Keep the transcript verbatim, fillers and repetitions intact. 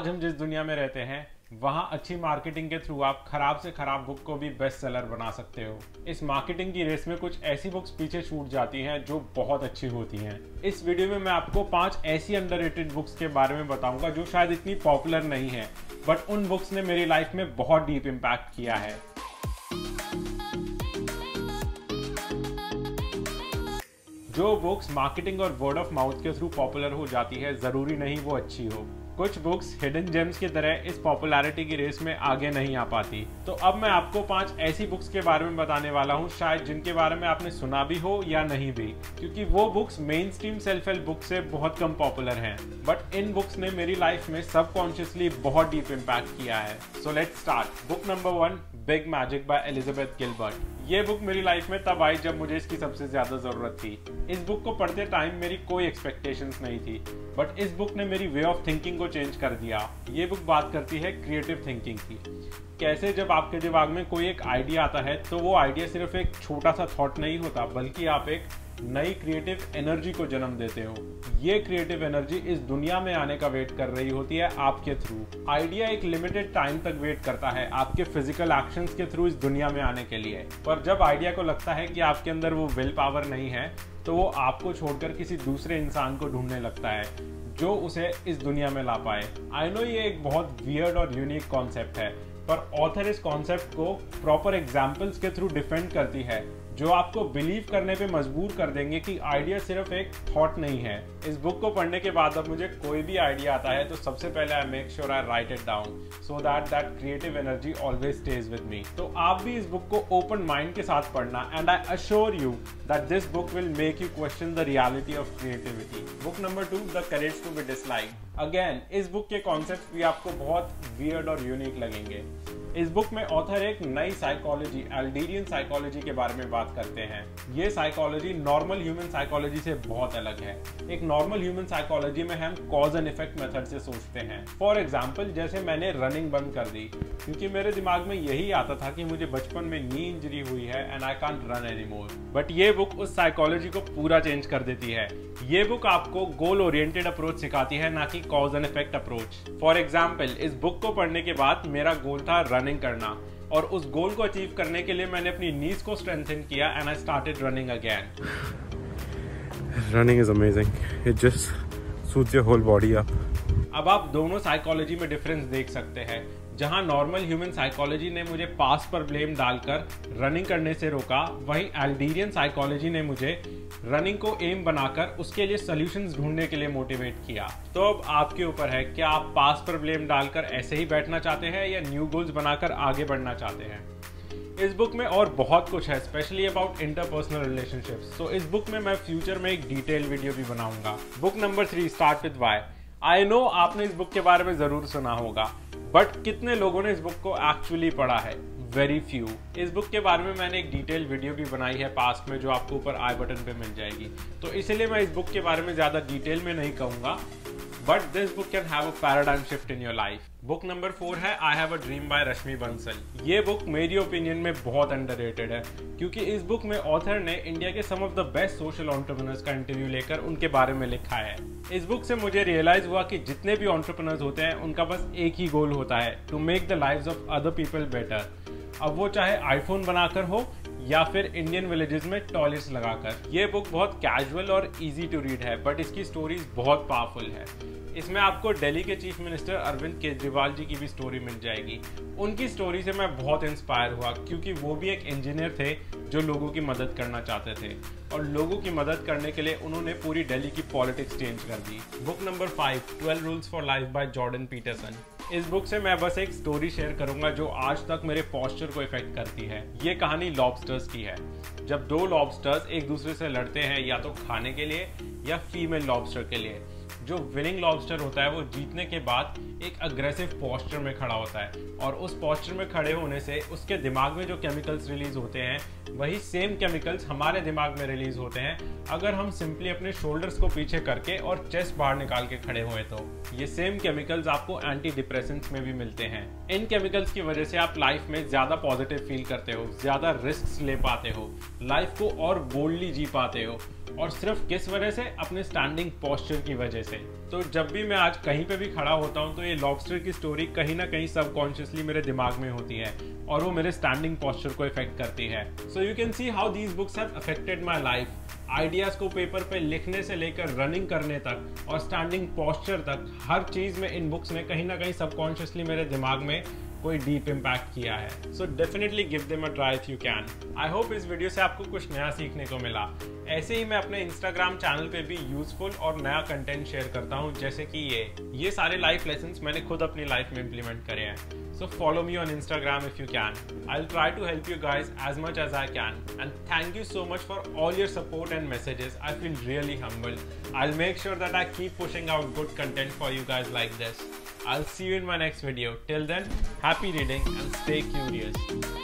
आज हम जिस दुनिया में रहते हैं वहाँ अच्छी मार्केटिंग के थ्रू आप खराब से खराब बुक को भी बेस्ट सेलर बना सकते हो। इस मार्केटिंग की रेस में कुछ ऐसी बुक्स पीछे छूट जाती हैं जो बहुत अच्छी होती हैं। इस वीडियो में मैं आपको पांच ऐसी अंडररेटेड बुक्स के बारे में बताऊंगा जो शायद इतनी पॉपुलर नहीं है, बट उन बुक्स ने मेरी लाइफ में बहुत डीप इम्पैक्ट किया है। जो बुक्स मार्केटिंग और वर्ड ऑफ माउथ के थ्रू पॉपुलर हो जाती है, जरूरी नहीं वो अच्छी हो। कुछ बुक्स हिडन जेम्स की तरह इस पॉपुलैरिटी की रेस में आगे नहीं आ पाती। तो अब मैं आपको पांच ऐसी बुक्स के बारे में बताने वाला हूं, शायद जिनके बारे में आपने सुना भी हो या नहीं भी, क्योंकि वो books main stream self help book से बहुत कम पॉपुलर हैं, बट इन बुक्स ने मेरी लाइफ में सबकॉन्शियसली बहुत डीप इम्पैक्ट किया है। So let's start. Book number one, big magic by Elizabeth Gilbert. ये बुक मेरी लाइफ में तब आई जब मुझे इसकी सबसे ज्यादा जरूरत थी। इस बुक को पढ़ते टाइम मेरी कोई एक्सपेक्टेशंस नहीं थी, बट इस बुक ने मेरी वे ऑफ थिंकिंग को चेंज कर दिया। ये बुक बात करती है क्रिएटिव थिंकिंग की, कैसे जब आपके दिमाग में कोई एक आइडिया आता है तो वो आइडिया सिर्फ एक छोटा सा थॉट नहीं होता, बल्कि आप एक नई क्रिएटिव एनर्जी को जन्म देते हो। ये क्रिएटिव एनर्जी इस दुनिया में आने का वेट कर रही होती है आपके थ्रू। आइडिया एक लिमिटेड टाइम तक वेट करता है आपके फिजिकल एक्शंस के थ्रू इस दुनिया में आने के लिए, पर जब आइडिया को लगता है कि आपके अंदर वो विल पावर नहीं है, तो वो आपको छोड़कर किसी दूसरे इंसान को ढूंढने लगता है जो उसे इस दुनिया में ला पाए। आई नो ये एक बहुत वियर्ड और यूनिक कॉन्सेप्ट है, पर ऑथर इस कॉन्सेप्ट को प्रॉपर एग्जाम्पल्स के थ्रू डिफेंड करती है जो आपको बिलीव करने पे मजबूर कर देंगे कि आइडिया सिर्फ एक थॉट नहीं है। इस बुक को पढ़ने के बाद अब मुझे कोई भी आइडिया आता है तो सबसे पहले I make sure I write it down so that that creative energy always stays with me. तो आप भी इस बुक को ओपन माइंड के साथ पढ़ना, and I assure you that this book will make you question the reality of creativity. Book number two, the courage to be disliked. Again इस book के कॉन्सेप्ट भी आपको बहुत वियर्ड और यूनिक लगेंगे। इस बुक में ऑथर एक नई साइकोलॉजी, एल्डेरियन साइकोलॉजी के बारे में बात करते हैं। ये साइकोलॉजी नॉर्मल ह्यूमन साइकोलॉजी से बहुत अलग है। एक नॉर्मल ह्यूमन साइकोलॉजी में हम कॉज एंड इफेक्ट मेथड से सोचते हैं। फॉर एग्जांपल, जैसे मैंने रनिंग बंद कर दी क्योंकि मेरे दिमाग में यही आता था कि मुझे बचपन में नी इंजरी हुई है and I can't run anymore, but ये बुक उस साइकोलॉजी को पूरा चेंज कर देती है। ये बुक आपको गोल ओरिएंटेड अप्रोच सिखाती है, ना कि cause and effect approach. For example, इस बुक को पढ़ने के बाद मेरा गोल था रनिंग करना, और उस गोल को अचीव करने के लिए मैंने अपनी नीज को स्ट्रेंथन किया and I started running again. Running is amazing, it just suits your whole body up. अब आप दोनों साइकोलॉजी में डिफरेंस देख सकते हैं। जहां नॉर्मल ह्यूमन साइकोलॉजी ने मुझे पास पर ब्लेम डालकर रनिंग करने से रोका, वहीं एल्डेरियन साइकोलॉजी ने मुझे रनिंग को एम बनाकर उसके लिए सॉल्यूशंस ढूंढने के लिए मोटिवेट किया। तो अब आपके ऊपर है, क्या आप पास पर ब्लेम डालकर ऐसे ही बैठना चाहते हैं या न्यू गोल्स बनाकर आगे बढ़ना चाहते हैं। इस बुक में और बहुत कुछ है, स्पेशली अबाउट इंटरपर्सनल रिलेशनशिप्स। तो इस बुक में मैं फ्यूचर में एक डिटेल वीडियो भी बनाऊंगा। Book number three, start with why. I know आपने इस बुक के बारे में जरूर सुना होगा, बट कितने लोगों ने इस बुक को एक्चुअली पढ़ा है? Very few. इस बुक के बारे में मैंने एक डिटेल वीडियो भी बनाई है पास्ट में, जो आपको ऊपर आई बटन पे मिल जाएगी। तो इसलिए मैं इस बुक के बारे में ज़्यादा डिटेल में नहीं कहूँगा, but this book can have a paradigm shift in your life. Book number four है, I have a dream by Rashmi Bansal. ये बुक मेरी ओपिनियन में बहुत अंडररेटेड है, क्योंकि इस बुक में ऑथर ने इंडिया के some of the best social entrepreneurs का इंटरव्यू लेकर उनके बारे में लिखा है। इस बुक से मुझे रियलाइज हुआ कि जितने भी एंटरप्रेन्योर्स होते हैं उनका बस एक ही गोल होता है, to make the lives of other people better. अब वो चाहे आईफोन बनाकर हो या फिर इंडियन विलेजेस में टॉयलेट्स लगाकर। ये बुक बहुत कैजुअल और इजी टू रीड है, बट इसकी स्टोरीज बहुत पावरफुल है। इसमें आपको दिल्ली के चीफ मिनिस्टर अरविंद केजरीवाल जी की भी स्टोरी मिल जाएगी। उनकी स्टोरी से मैं बहुत इंस्पायर हुआ, क्योंकि वो भी एक इंजीनियर थे जो लोगों की मदद करना चाहते थे, और लोगों की मदद करने के लिए उन्होंने पूरी दिल्ली की पॉलिटिक्स चेंज कर दी। Book number five, twelve rules for life by Jordan Peterson. इस बुक से मैं बस एक स्टोरी शेयर करूंगा जो आज तक मेरे पॉस्चर को इफेक्ट करती है। ये कहानी लॉबस्टर्स की है। जब दो लॉबस्टर्स एक दूसरे से लड़ते हैं, या तो खाने के लिए या फीमेल लॉबस्टर के लिए, जो विनिंग लॉबस्टर होता है वो जीतने के बाद एक अग्रेसिव पॉस्चर में खड़ा होता है, और उस पॉस्चर में खड़े होने से उसके दिमाग में जो केमिकल्स रिलीज होते हैं वही सेम केमिकल्स हमारे दिमाग में रिलीज होते हैं अगर हम सिंपली अपने शोल्डर्स को पीछे करके और चेस्ट बाहर निकाल के खड़े हुए। तो ये सेम केमिकल्स आपको एंटी डिप्रेसेंट्स में भी मिलते हैं। इन केमिकल्स की वजह से आप लाइफ में ज़्यादा पॉजिटिव फील करते हो, ज़्यादा रिस्क ले पाते हो, लाइफ को और बोल्डली जी पाते हो, और सिर्फ किस वजह से? अपने स्टैंडिंग पोस्चर की वजह से। तो जब भी मैं आज कहीं पे भी खड़ा होता हूँ तो ये लॉबस्टर की स्टोरी कहीं ना कहीं सबकॉन्शियसली मेरे दिमाग में होती है और वो मेरे स्टैंडिंग पोस्चर को इफेक्ट करती है। So you can see how these books have affected my life. Ideas को पेपर पे लिखने से लेकर रनिंग करने तक और स्टैंडिंग पोस्चर तक, हर चीज़ में इन बुक्स ने कहीं ना कहीं सबकॉन्शियसली मेरे दिमाग में कोई डीप इम्पैक्ट किया है। So definitely give them a try if you can. I hope इस वीडियो से आपको कुछ नया सीखने को मिला। ऐसे ही मैं अपने इंस्टाग्राम चैनल पे भी यूजफुल और नया कंटेंट शेयर करता हूँ, जैसे कि ये ये सारे लाइफ लेसन्स मैंने खुद अपनी लाइफ में इम्प्लीमेंट करे हैं। So follow me on Instagram if you can. I will try to help you guys as much as I can and thank you so much for all your support and messages. I feel really humbled. I will make sure that I keep pushing out good content for you guys like this. I'll see you in my next video. Till then, happy reading and stay curious.